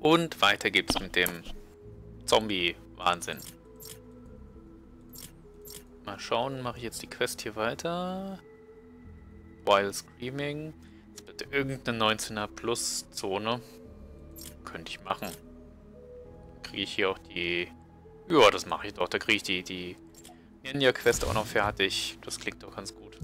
Und weiter geht's mit dem Zombie-Wahnsinn. Mal schauen, mache ich jetzt die Quest hier weiter. While Screaming. Jetzt bitte irgendeine 19er-Plus-Zone. Könnte ich machen. Kriege ich hier auch die... Ja, das mache ich doch. Da kriege ich die Ninja-Quest auch noch fertig. Das klingt doch ganz gut.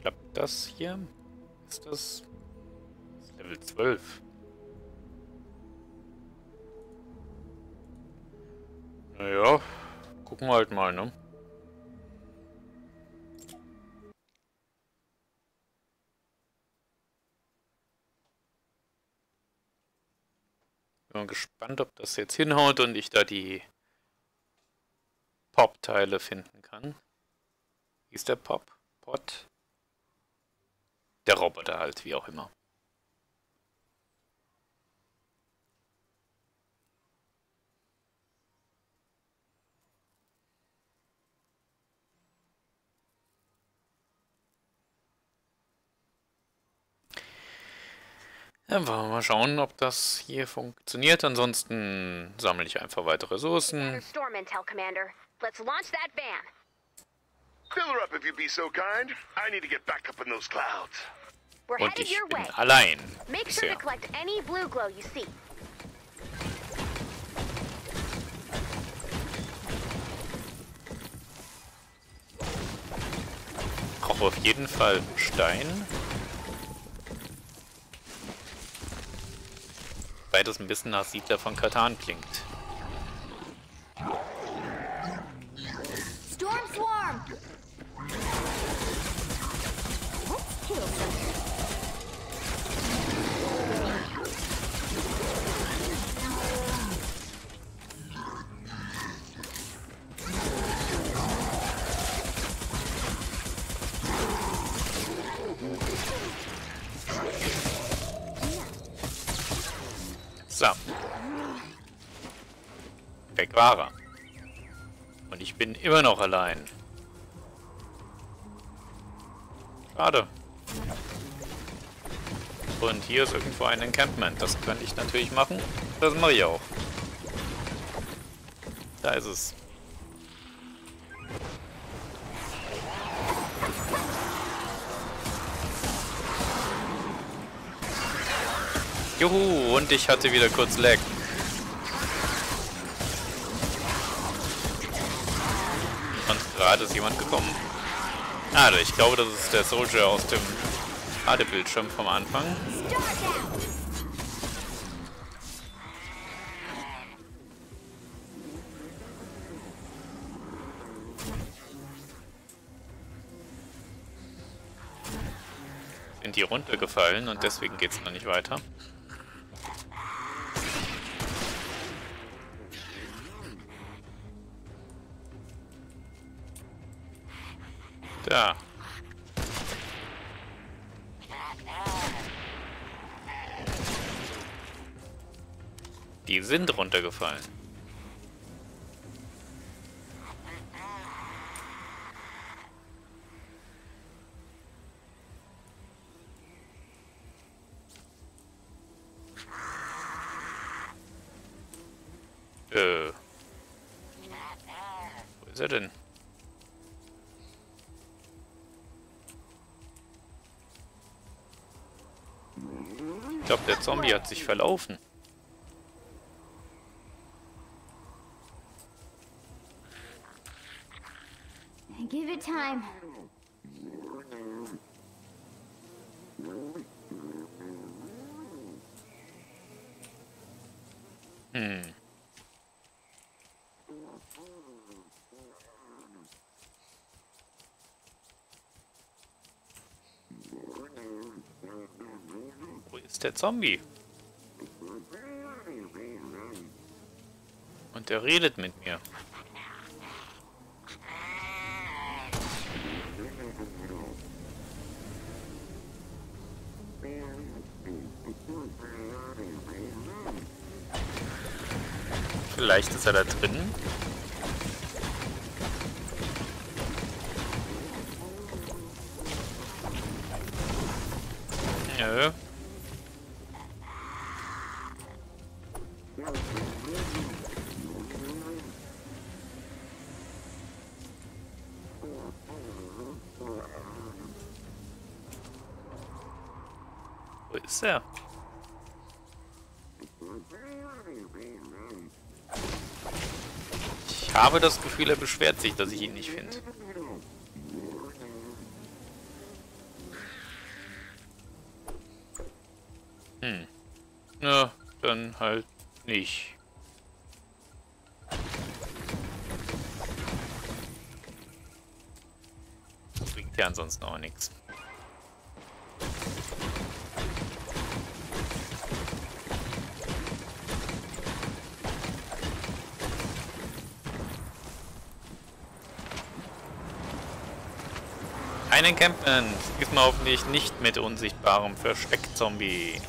Klappt das hier? Ist das... Level 12. Naja, gucken wir halt mal, ne? Bin gespannt, ob das jetzt hinhaut und ich da die Pop-Teile finden kann. Wie ist der Pop? Der Roboter halt, wie auch immer. Dann wollen wir mal schauen, ob das hier funktioniert. Ansonsten sammle ich einfach weitere Ressourcen. Storm Intel, Commander. Let's launch that van. Fill her up if you'd be so kind. I need to get back up in those clouds. We're headed your way. Allein. Make sure to collect any blue glow you see. Auch auf jeden Fall Stein. Weil das ein bisschen nach Siedler von Katan klingt. Storm Swarm! So. Weg war er. Und ich bin immer noch allein. Schade. Und hier ist irgendwo ein Encampment. Das könnte ich natürlich machen. Das mache ich auch. Da ist es. Juhu, und ich hatte wieder kurz Lag. Und gerade ist jemand gekommen. Ah, ich glaube, das ist der Soldier aus dem Ladebildschirm vom Anfang. Sind die runtergefallen und deswegen geht es noch nicht weiter. Da. Die sind runtergefallen. Wo ist er denn? Ich glaube, der Zombie hat sich verlaufen. Give it time. Der Zombie. Und er redet mit mir. Vielleicht ist er da drin. Nö. Wo ist er? Ich habe das Gefühl, er beschwert sich, dass ich ihn nicht finde. Na, dann halt nicht. Bringt ja ansonsten auch nichts. Ein Encampment! Diesmal hoffentlich nicht mit unsichtbarem Versteck-Zombie.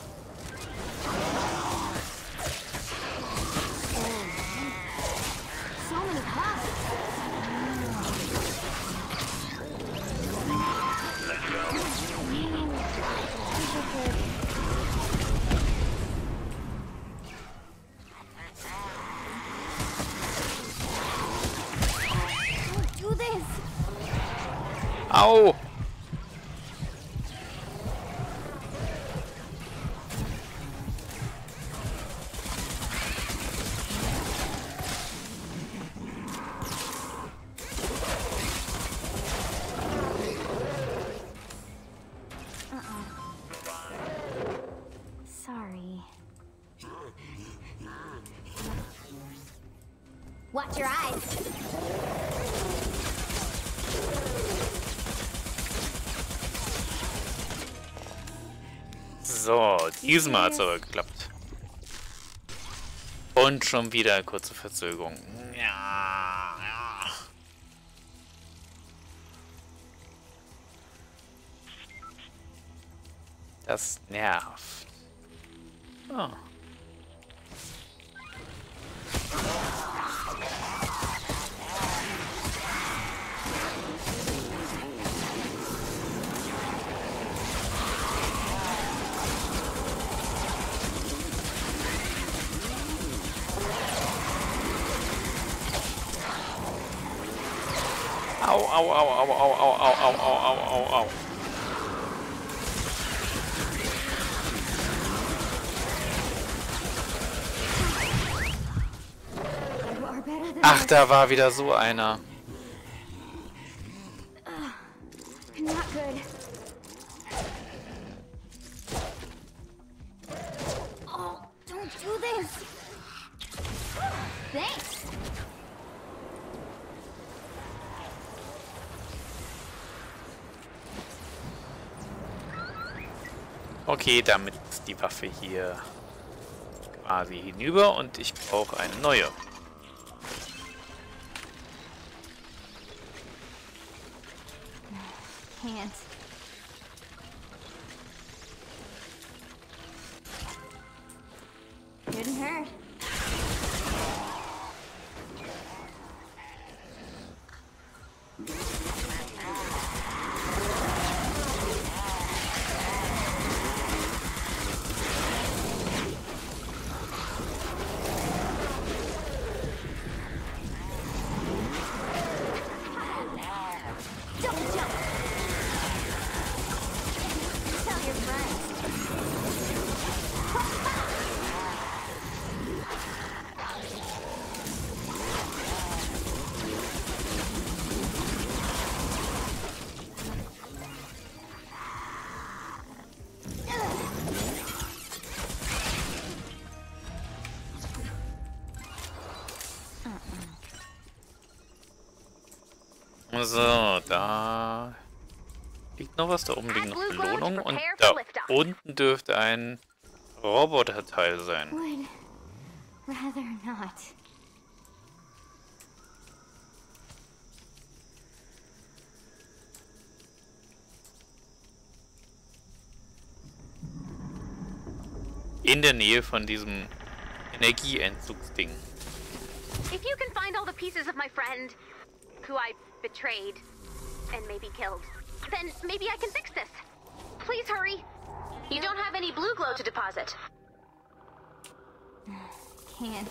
Au! Sorry. Watch your eyes. So, diesmal hat es aber geklappt. Und schon wieder kurze Verzögerung. Ja, ja. Das nervt. Oh. Au, au, au, au, au, au, au, au, au, au, au, au. Ach, da war wieder so einer. Okay, damit ist die Waffe hier quasi hinüber und ich brauche eine neue. So, da liegt noch was, da oben liegt noch Belohnung und da unten dürfte ein Roboterteil sein. In der Nähe von diesem Energieentzugsding. If you can find all the pieces of my friend, who I betrayed and maybe killed, then maybe I can fix this. Please hurry. You don't have any blue glow to deposit. Can't.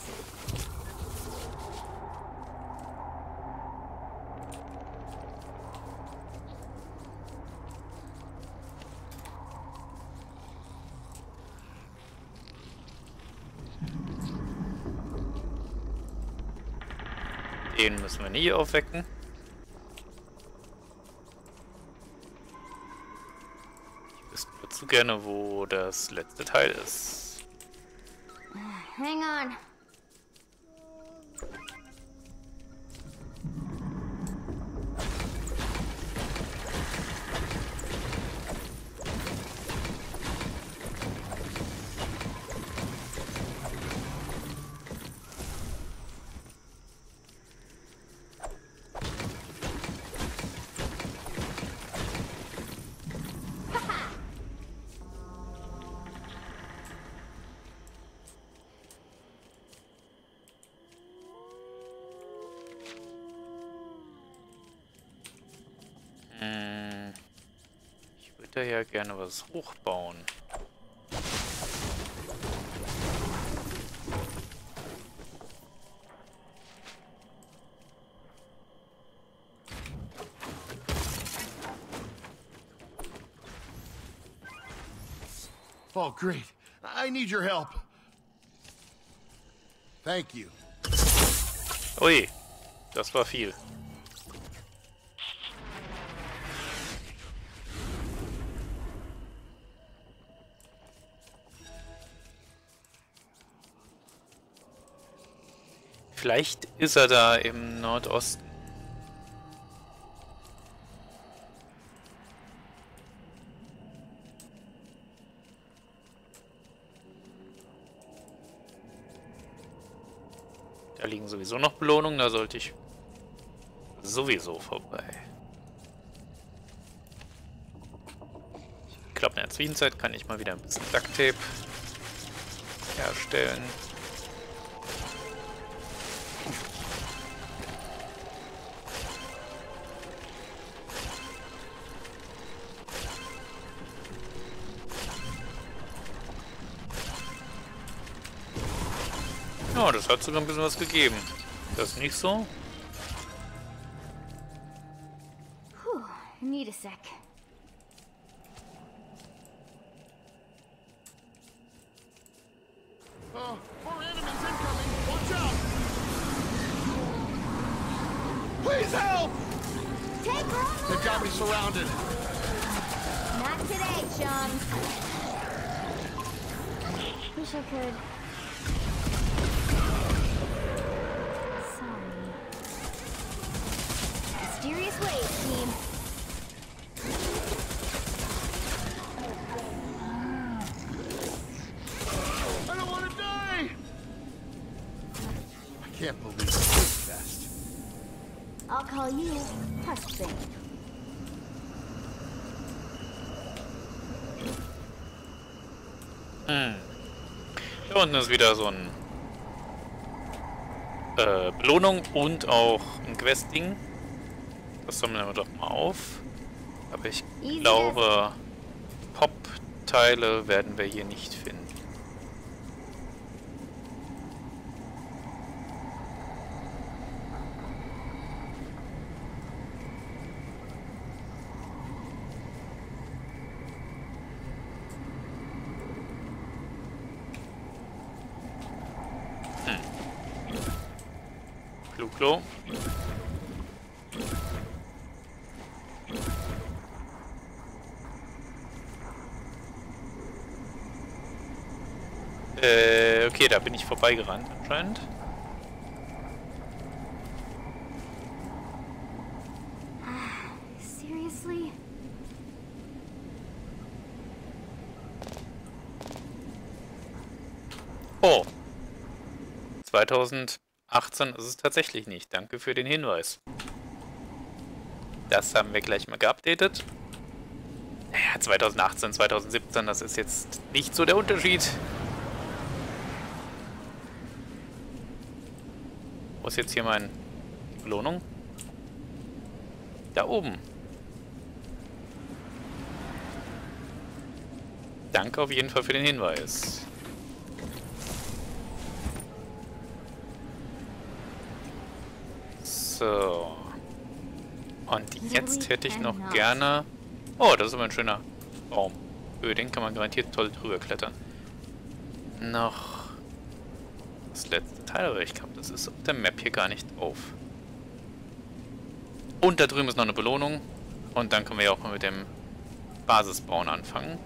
Den müssen wir nie aufwecken. Ich wüsste nur zu gerne, wo das letzte Teil ist. Hang on. Ja, gerne was hochbauen. Oh, great. I need your help. Thank you. Ui, das war viel. Vielleicht ist er da im Nordosten. Da liegen sowieso noch Belohnungen, da sollte ich sowieso vorbei. Ich glaube, in der Zwischenzeit kann ich mal wieder ein bisschen Duct Tape herstellen. Oh, das hat sogar ein bisschen was gegeben. Das nicht so? Puh, need a sec. Oh, more enemies incoming. Watch out! Please help! Take off! They've got me surrounded. Not today, John. Wish I could. Da unten ist wieder so ein Belohnung und auch ein Quest-Ding. Das sammeln wir doch mal auf. Aber ich glaube, Pop-Teile werden wir hier nicht finden. Klo. Okay, da bin ich vorbeigerannt anscheinend. Seriously? Oh. 2018 ist es tatsächlich nicht. Danke für den Hinweis. Das haben wir gleich mal geupdatet. Naja, 2018, 2017, das ist jetzt nicht so der Unterschied. Wo ist jetzt hier meine Belohnung? Da oben. Danke auf jeden Fall für den Hinweis. So. Und jetzt hätte ich noch gerne... Oh, das ist immer ein schöner Raum. Über den kann man garantiert toll drüber klettern. Noch das letzte Teil, aber ich glaube, das ist auf der Map hier gar nicht auf. Und da drüben ist noch eine Belohnung. Und dann können wir ja auch mal mit dem Basisbauen anfangen.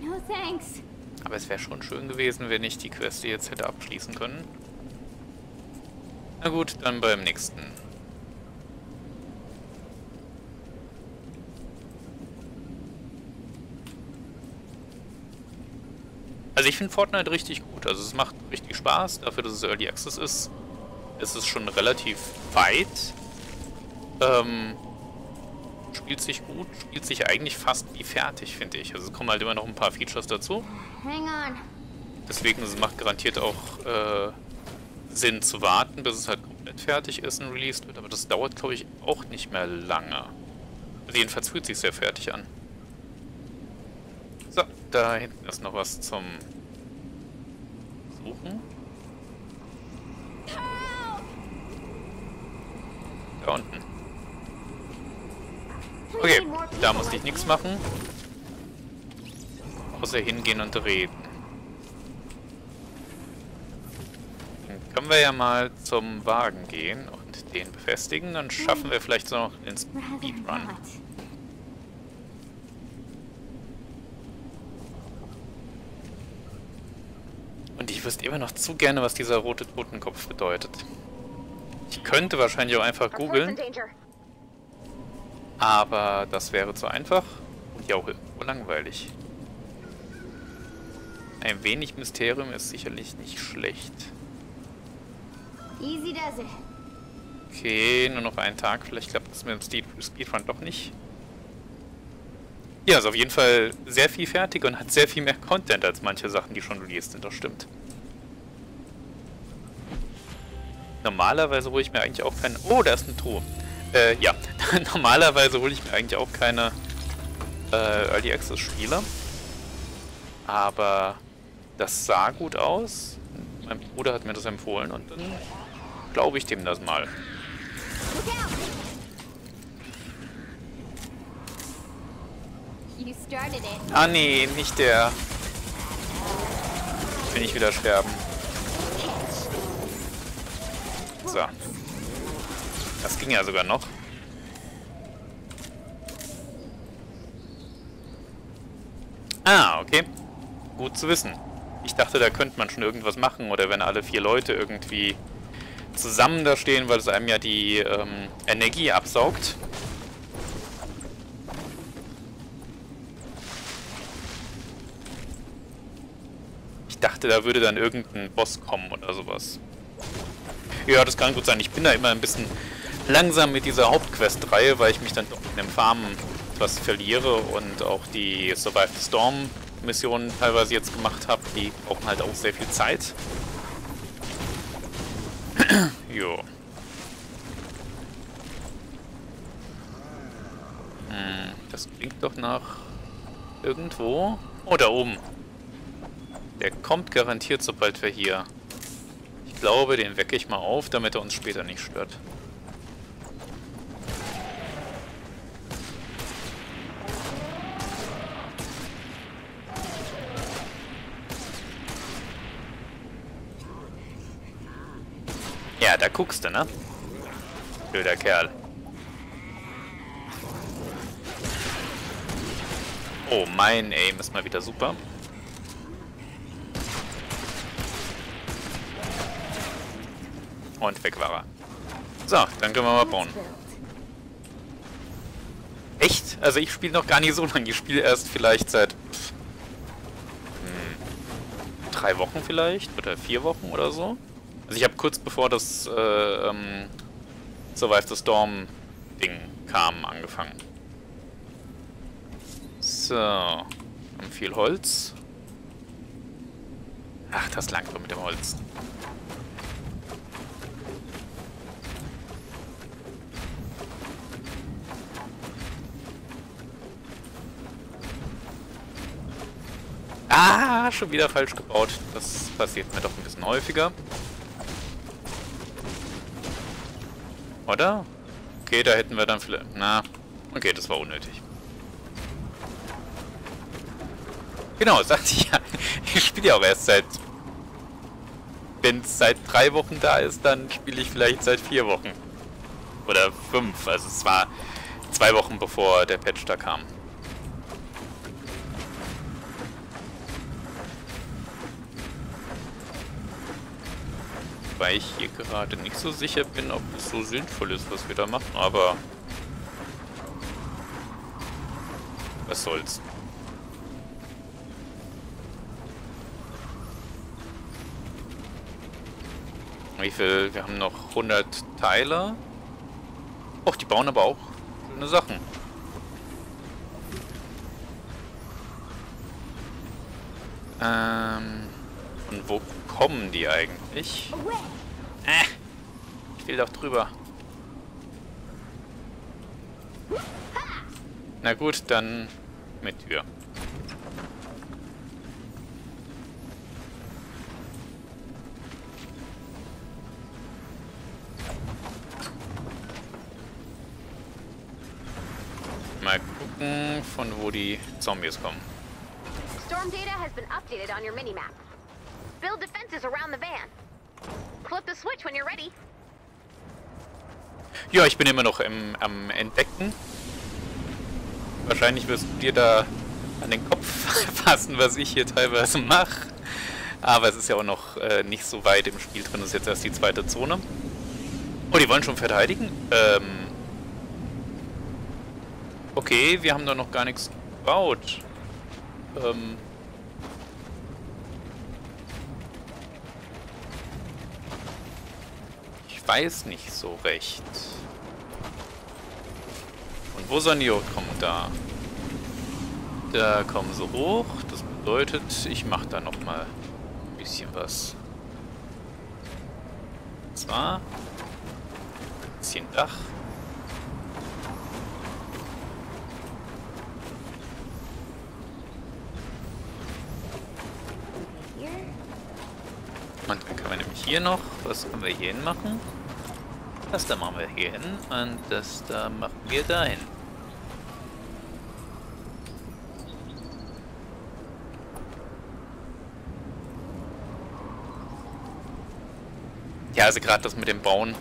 No thanks. Aber es wäre schon schön gewesen, wenn ich die Quest jetzt hätte abschließen können. Na gut, dann beim nächsten. Also ich finde Fortnite richtig gut. Also es macht richtig Spaß. Dafür, dass es Early Access ist, ist es schon relativ weit. Spielt sich gut. Spielt sich eigentlich fast wie fertig, finde ich. Also es kommen halt immer noch ein paar Features dazu. Deswegen es macht garantiert auch Sinn zu warten, bis es halt komplett fertig ist und released wird. Aber das dauert, glaube ich, auch nicht mehr lange. Also jedenfalls fühlt sich sehr fertig an. So, da hinten ist noch was zum Suchen. Da unten. Okay, da musste ich nichts machen. Außer hingehen und reden. Dann können wir ja mal zum Wagen gehen und den befestigen. Dann schaffen wir vielleicht noch den Speedrun. Und ich wüsste immer noch zu gerne, was dieser rote Totenkopf bedeutet. Ich könnte wahrscheinlich auch einfach googeln. Aber das wäre zu einfach und ja auch irgendwo langweilig. Ein wenig Mysterium ist sicherlich nicht schlecht. Okay, nur noch einen Tag. Vielleicht klappt das mit dem Speedrun doch nicht. Ja, ist auf jeden Fall sehr viel fertig und hat sehr viel mehr Content als manche Sachen, die schon released sind, das stimmt. Normalerweise hole ich mir eigentlich auch keine... Oh, da ist eine Truhe. Ja. Normalerweise hole ich mir eigentlich auch keine Early Access Spiele. Aber das sah gut aus. Mein Bruder hat mir das empfohlen und dann glaube ich dem das mal. Ah nee, nicht der. Will ich wieder sterben. So. Das ging ja sogar noch. Ah, okay. Gut zu wissen. Ich dachte, da könnte man schon irgendwas machen. Oder wenn alle vier Leute irgendwie zusammen da stehen, weil es einem ja die Energie absaugt. Ich dachte, da würde dann irgendein Boss kommen oder sowas. Ja, das kann gut sein. Ich bin da immer ein bisschen langsam mit dieser Hauptquest-Reihe, weil ich mich dann doch in dem Farmen etwas verliere und auch die Survive the Storm-Missionen teilweise jetzt gemacht habe. Die brauchen halt auch sehr viel Zeit. Jo. Hm, das klingt doch nach irgendwo. Oh, da oben. Der kommt garantiert, sobald wir hier. Ich glaube, den wecke ich mal auf, damit er uns später nicht stört. Ja, da guckst du, ne? Blöder Kerl. Oh, mein Aim ist mal wieder super. Und weg war er. So, dann können wir mal bauen. Echt? Also ich spiele noch gar nicht so lange. Ich spiele erst vielleicht seit 3 Wochen vielleicht oder 4 Wochen oder so. Also ich habe kurz bevor das Survive the Storm Ding kam angefangen. So, und viel Holz. Ach, das langt doch mit dem Holz. Ah, schon wieder falsch gebaut. Das passiert mir doch ein bisschen häufiger. Oder? Okay, da hätten wir dann vielleicht... Na, okay, das war unnötig. Genau, sagte ich ja. Ich spiele ja auch erst seit... Wenn es seit 3 Wochen da ist, dann spiele ich vielleicht seit 4 Wochen. Oder 5. Also es war 2 Wochen bevor der Patch da kam. Weil ich hier gerade nicht so sicher bin, ob es so sinnvoll ist, was wir da machen, aber was soll's. Wie viel? Wir haben noch 100 Teile. Och, die bauen aber auch schöne Sachen. Und wo kommen die eigentlich? Ich will doch drüber. Na gut, dann mit Tür. Mal gucken, von wo die Zombies kommen. Storm data has been updated on your minimap. Build defenses around the van. Flip the switch when you're ready. Ja, ich bin immer noch am Entdecken. Wahrscheinlich wirst du dir da an den Kopf fassen, was ich hier teilweise mache. Aber es ist ja auch noch nicht so weit im Spiel drin. Das ist jetzt erst die 2. Zone. Oh, die wollen schon verteidigen? Okay, wir haben da noch gar nichts gebaut. Ich weiß nicht so recht. Und wo sollen die kommen? Da. Da kommen sie hoch. Das bedeutet, ich mache da nochmal ein bisschen was. Und zwar ein bisschen Dach. Und dann können wir nämlich hier noch, was können wir hier hin machen? Das da machen wir hier hin und das da machen wir da hin. Ja, also gerade das mit dem Bauen,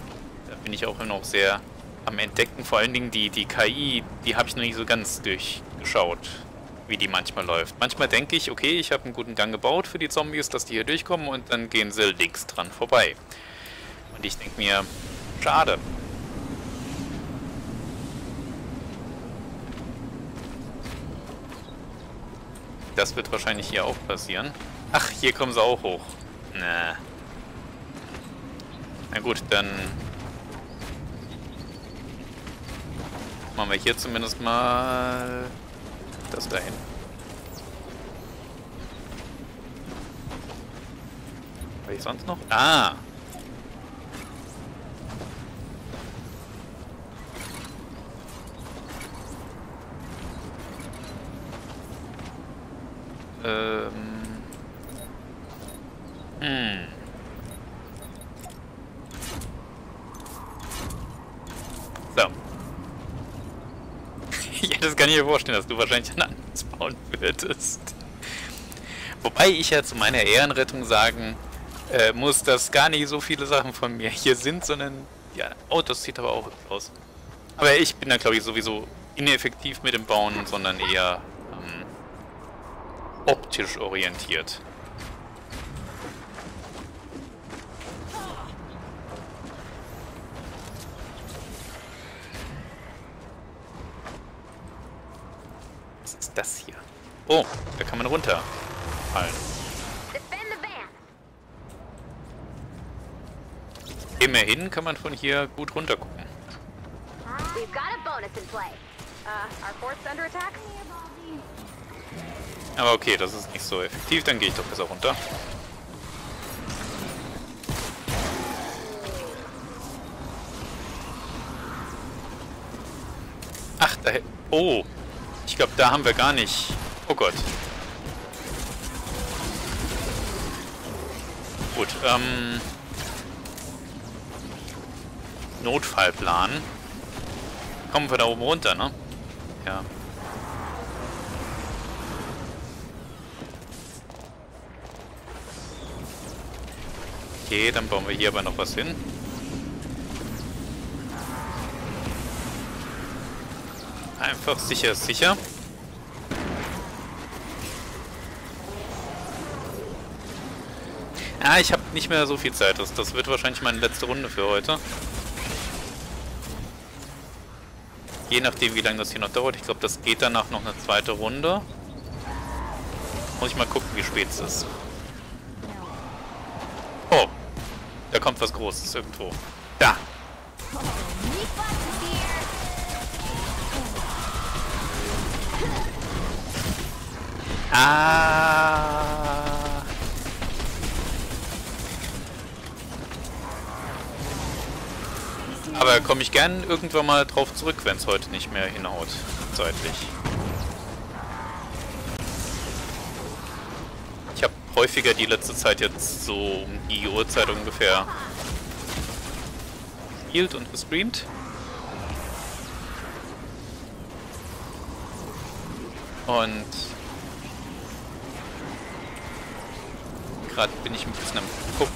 da bin ich auch immer noch sehr am Entdecken. Vor allen Dingen die KI, die habe ich noch nicht so ganz durchgeschaut, wie die manchmal läuft. Manchmal denke ich, okay, ich habe einen guten Gang gebaut für die Zombies, dass die hier durchkommen und dann gehen sie links dran vorbei. Und ich denke mir, schade. Das wird wahrscheinlich hier auch passieren. Ach, hier kommen sie auch hoch. Na gut, dann machen wir hier zumindest mal das dahin. Habe ich sonst noch? Ah! Ich kann mir vorstellen, dass du wahrscheinlich ein anderes bauen würdest. Wobei ich ja zu meiner Ehrenrettung sagen muss, dass gar nicht so viele Sachen von mir hier sind, sondern... Ja, oh, das sieht aber auch hübsch aus. Aber ich bin da, glaube ich, sowieso ineffektiv mit dem Bauen, sondern eher optisch orientiert. Das hier. Oh, da kann man runterfallen. Immerhin kann man von hier gut runter gucken. Aber okay, das ist nicht so effektiv, dann gehe ich doch besser runter. Ach, da... Oh! Ich glaube, da haben wir gar nicht... Oh Gott. Gut, Notfallplan. Kommen wir da oben runter, ne? Ja. Okay, dann bauen wir hier aber noch was hin. Einfach sicher, sicher. Ah, ich habe nicht mehr so viel Zeit. Das wird wahrscheinlich meine letzte Runde für heute. Je nachdem, wie lange das hier noch dauert. Ich glaube, das geht danach noch eine zweite Runde. Muss ich mal gucken, wie spät es ist. Oh, da kommt was Großes irgendwo. Da! Ah! Aber komme ich gern irgendwann mal drauf zurück, wenn es heute nicht mehr hinhaut, zeitlich. Ich habe häufiger die letzte Zeit jetzt so um die Uhrzeit ungefähr gespielt und gestreamt. Und gerade bin ich ein bisschen am Gucken.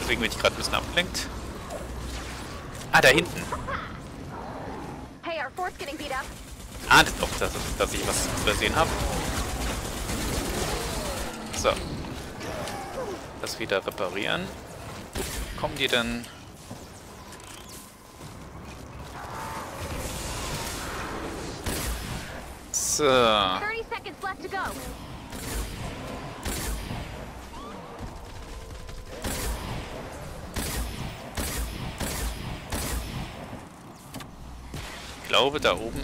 Deswegen bin ich gerade ein bisschen abgelenkt. Ah, da hinten. Ahnt doch, dass ich was übersehen habe. So. Das wieder reparieren. Wo kommen die denn? So. Ich glaube, da oben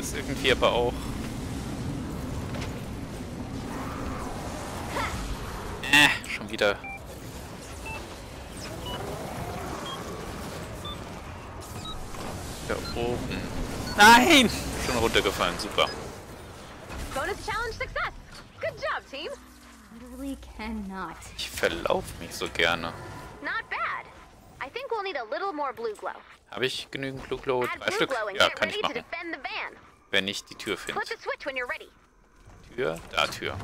ist irgendwie aber auch... schon wieder. Da oben. Nein! Schon runtergefallen, super. Ich verlaufe mich so gerne. Habe ich genügend Blue Glow? 3 Stück? Ja, kann ich machen. Wenn ich die Tür finde. Tür? Da, Tür.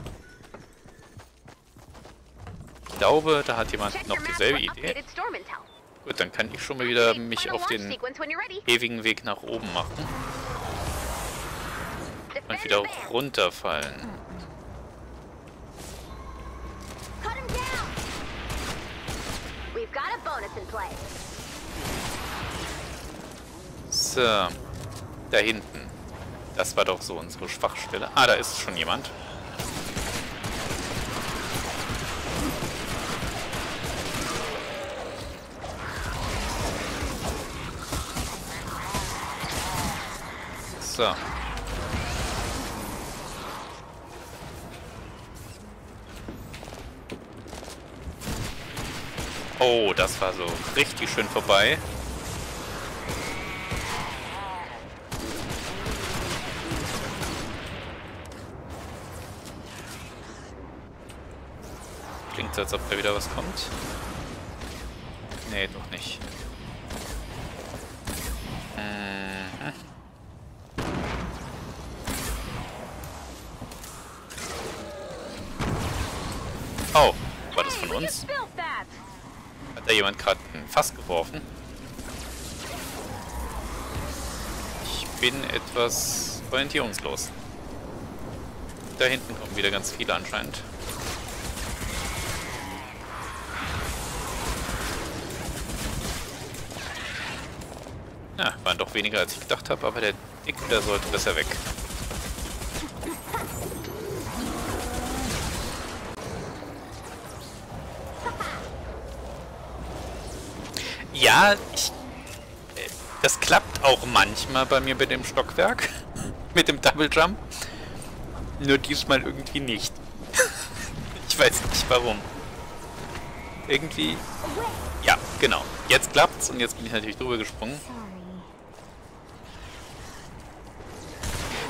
Ich glaube, da hat jemand noch dieselbe Idee. Gut, dann kann ich schon mal wieder mich auf den ewigen Weg nach oben machen. Und wieder runterfallen. So, da hinten. Das war doch so unsere Schwachstelle. Ah, da ist schon jemand. So. Oh, das war so richtig schön vorbei. Klingt so, als ob da wieder was kommt. Nee, doch nicht. Oh, war das von uns? Hat da jemand gerade ein Fass geworfen? Ich bin etwas orientierungslos. Da hinten kommen wieder ganz viele anscheinend. Ja, waren doch weniger als ich gedacht habe, aber der Dicke, der sollte besser weg. Ja, das klappt auch manchmal bei mir mit dem Stockwerk. Mit dem Double Jump. Nur diesmal irgendwie nicht. Ich weiß nicht warum. Irgendwie... Ja, genau. Jetzt klappt's und jetzt bin ich natürlich drüber gesprungen.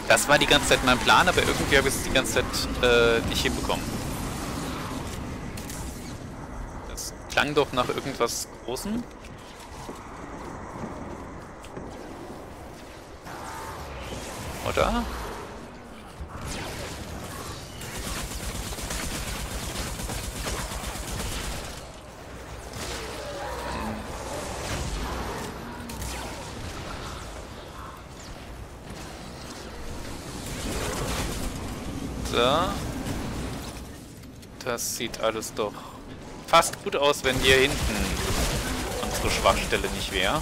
Das war die ganze Zeit mein Plan, aber irgendwie habe ich es die ganze Zeit nicht hinbekommen. Klang doch nach irgendwas Großem. Oder? Das sieht alles doch fast gut aus, wenn hier hinten unsere Schwachstelle nicht wäre.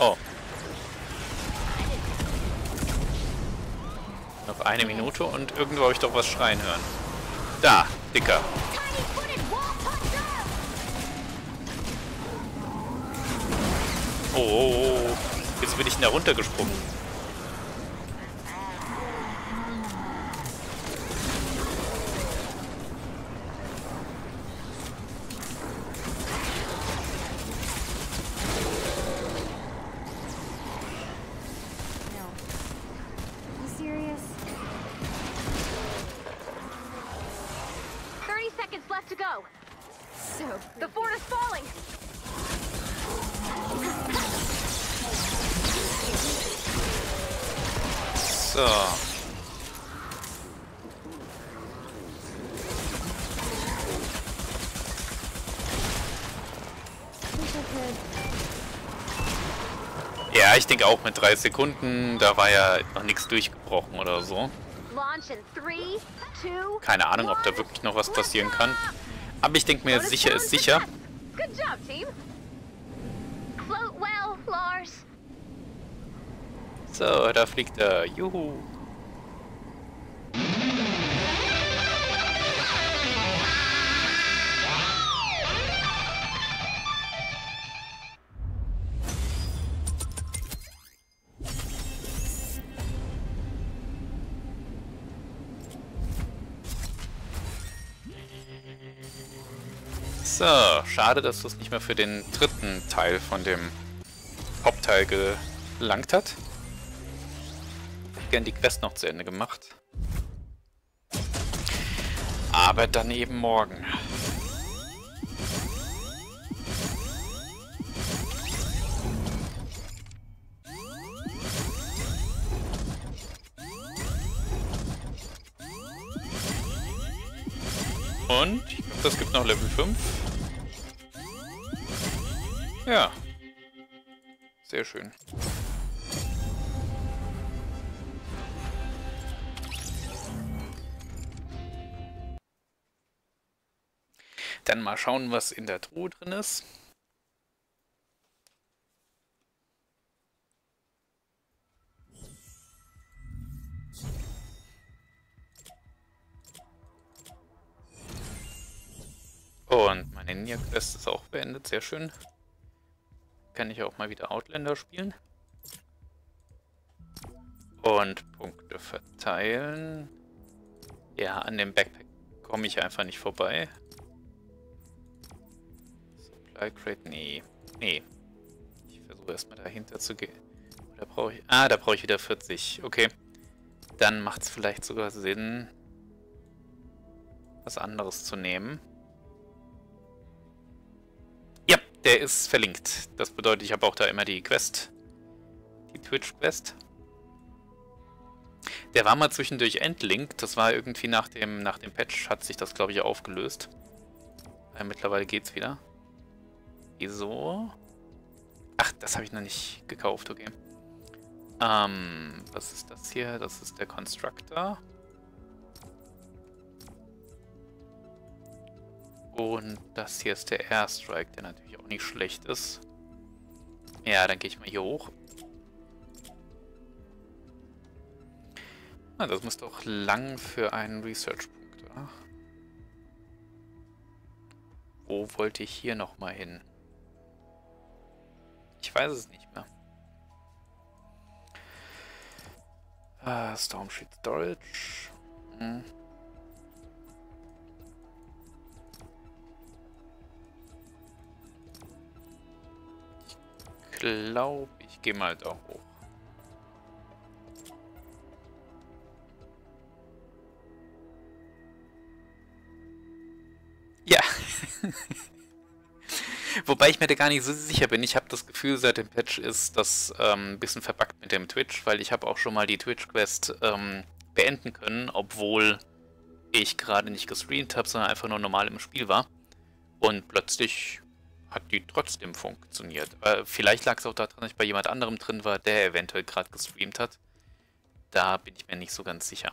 Oh. Noch eine Minute und irgendwo habe ich doch was schreien hören. Da, Dicker. Oh, oh, oh, jetzt bin ich da runtergesprungen. Ja, ich denke auch mit 3 Sekunden, da war ja noch nichts durchgebrochen oder so. Keine Ahnung, ob da wirklich noch was passieren kann. Aber ich denke mir, sicher ist sicher. So, da fliegt er. Juhu. So, schade, dass das nicht mehr für den dritten Teil von dem Hauptteil gelangt hat. Ich hätte gern die Quest noch zu Ende gemacht. Aber dann eben morgen. Und ich glaube, das gibt noch Level 5. Ja. Sehr schön. Dann mal schauen, was in der Truhe drin ist. Und meine Ninja-Quest ist auch beendet, sehr schön. Kann ich auch mal wieder Outlander spielen. Und Punkte verteilen. Ja, an dem Backpack komme ich einfach nicht vorbei. Supply Crate, nee. Nee. Ich versuche erstmal dahinter zu gehen. Oder brauche ich... Ah, da brauche ich wieder 40. Okay. Dann macht es vielleicht sogar Sinn, was anderes zu nehmen. Der ist verlinkt. Das bedeutet, ich habe auch da immer die Quest. Die Twitch-Quest. Der war mal zwischendurch entlinkt. Das war irgendwie nach dem Patch hat sich das, glaube ich, aufgelöst. Aber mittlerweile geht's wieder. Wieso? Ach, das habe ich noch nicht gekauft, okay. Was ist das hier? Das ist der Constructor. Und das hier ist der Airstrike, der natürlich auch nicht schlecht ist. Ja, dann gehe ich mal hier hoch. Ah, das muss doch lang für einen Research-Punkt. Wo wollte ich hier nochmal hin? Ich weiß es nicht mehr. Storm Shield Storage. Hm. Ich glaube, ich gehe mal da hoch. Wobei ich mir da gar nicht so sicher bin. Ich habe das Gefühl, seit dem Patch ist das ein bisschen verbuggt mit dem Twitch, weil ich habe auch schon mal die Twitch-Quest beenden können, obwohl ich gerade nicht gestreamt habe, sondern einfach nur normal im Spiel war. Und plötzlich hat die trotzdem funktioniert. Aber vielleicht lag es auch daran, dass ich bei jemand anderem drin war, der eventuell gerade gestreamt hat. Da bin ich mir nicht so ganz sicher.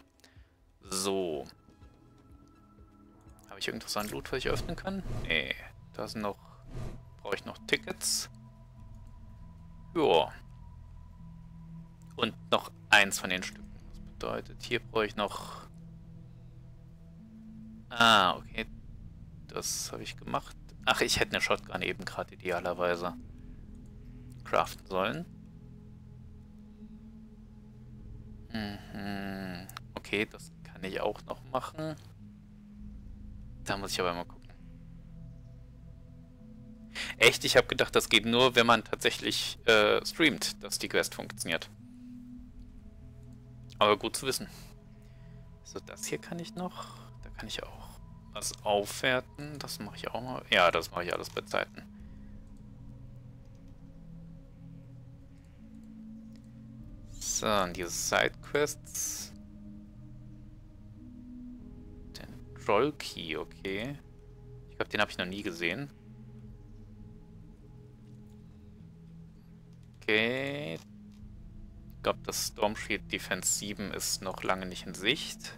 So. Habe ich irgendwas an Loot, was ich öffnen kann? Nee. Da sind noch... Brauche ich noch Tickets? Joa. Und noch eins von den Stücken. Das bedeutet, hier brauche ich noch... Ah, okay. Das habe ich gemacht. Ach, ich hätte eine Shotgun eben gerade idealerweise craften sollen. Mhm. Okay, das kann ich auch noch machen. Da muss ich aber mal gucken. Echt? Ich habe gedacht, das geht nur, wenn man tatsächlich streamt, dass die Quest funktioniert. Aber gut zu wissen. So, das hier kann ich noch. Da kann ich auch was aufwerten. Das mache ich auch mal. Ja, das mache ich alles bei Zeiten. So, und diese Sidequests. Den Trollkey, okay. Ich glaube, den habe ich noch nie gesehen. Okay. Ich glaube, das Stormshield Defense 7 ist noch lange nicht in Sicht.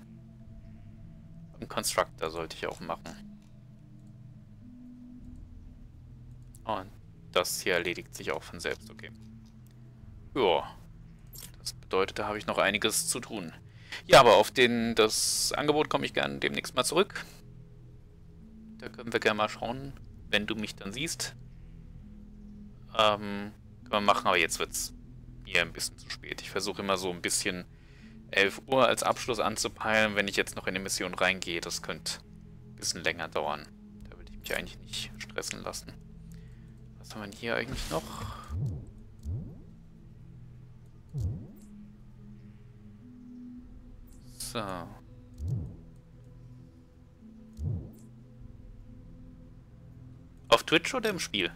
Und Constructor sollte ich auch machen. Und das hier erledigt sich auch von selbst, okay. Joa. Das bedeutet, da habe ich noch einiges zu tun. Ja, aber auf das Angebot komme ich gerne demnächst mal zurück. Da können wir gerne mal schauen, wenn du mich dann siehst. Können wir machen, aber jetzt wird es mir ein bisschen zu spät. Ich versuche immer so ein bisschen 11 Uhr als Abschluss anzupeilen. Wenn ich jetzt noch in die Mission reingehe, das könnte ein bisschen länger dauern. Da will ich mich eigentlich nicht stressen lassen. Was haben wir denn hier eigentlich noch? So. Auf Twitch oder im Spiel?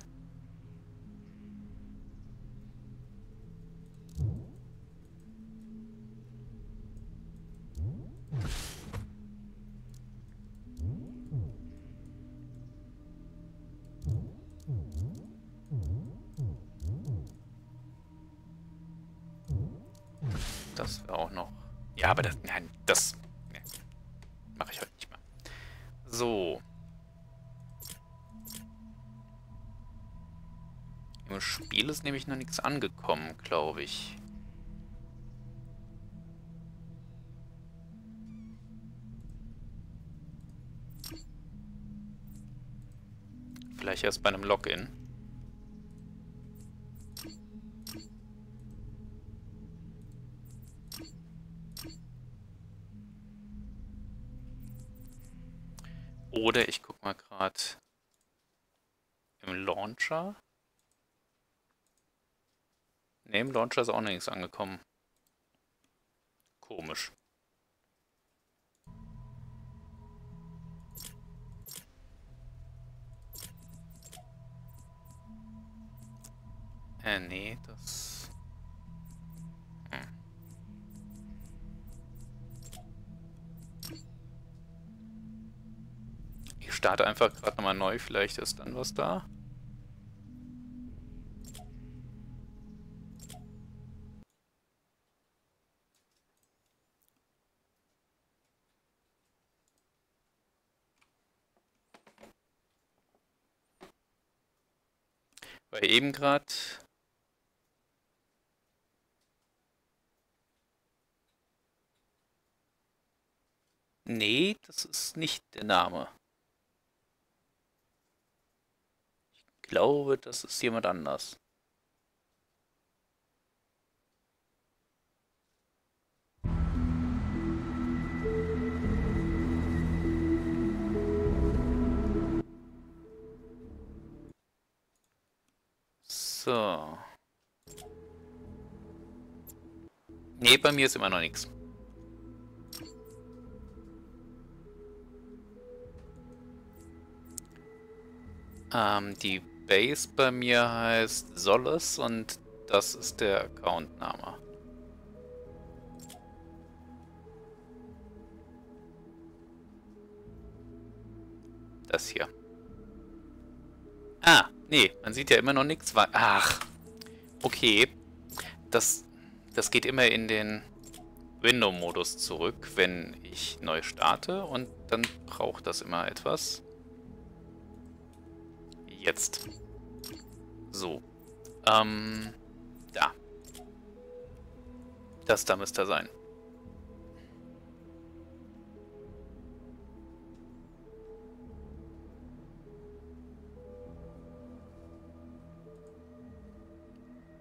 Das wäre auch noch... Ja, aber das... Nein, das... Nee, mache ich heute nicht mehr. So. Im Spiel ist nämlich noch nichts angekommen, glaube ich. Vielleicht erst bei einem Login. Oder ich gucke mal gerade im Launcher. Ne, im Launcher ist auch noch nichts angekommen. Komisch. Nee, das... Ich starte einfach gerade nochmal neu, vielleicht ist dann was da. Weil eben gerade... Nee, das ist nicht der Name. Ich glaube, das ist jemand anders. So. Nee, bei mir ist immer noch nichts. Die Base bei mir heißt Solles und das ist der Accountname. Das hier. Ah, nee, man sieht ja immer noch nichts. Ach, okay. Das geht immer in den Window-Modus zurück, wenn ich neu starte. Und dann braucht das immer etwas. Jetzt. So. Da. Das da müsste sein.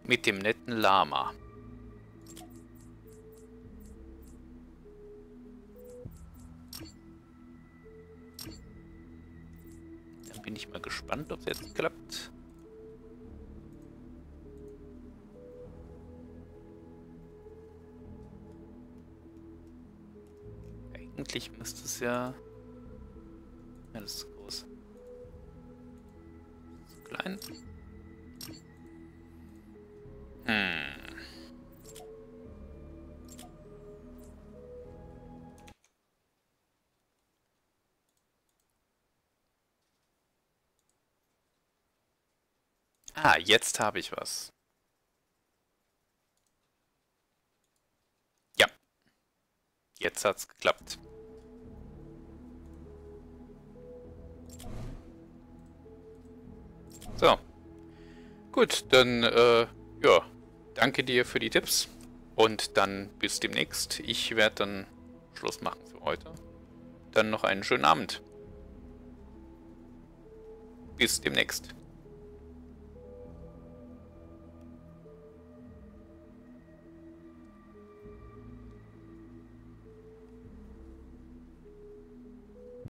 Mit dem netten Lama. Dann bin ich mal gespannt, ob es jetzt klappt. Eigentlich müsste es ja... Ja, das ist zu groß. Zu klein. Ah, jetzt habe ich was. Ja. Jetzt hat's geklappt. So. Gut, dann, ja. Danke dir für die Tipps und dann bis demnächst. Ich werde dann Schluss machen für heute. Dann noch einen schönen Abend. Bis demnächst.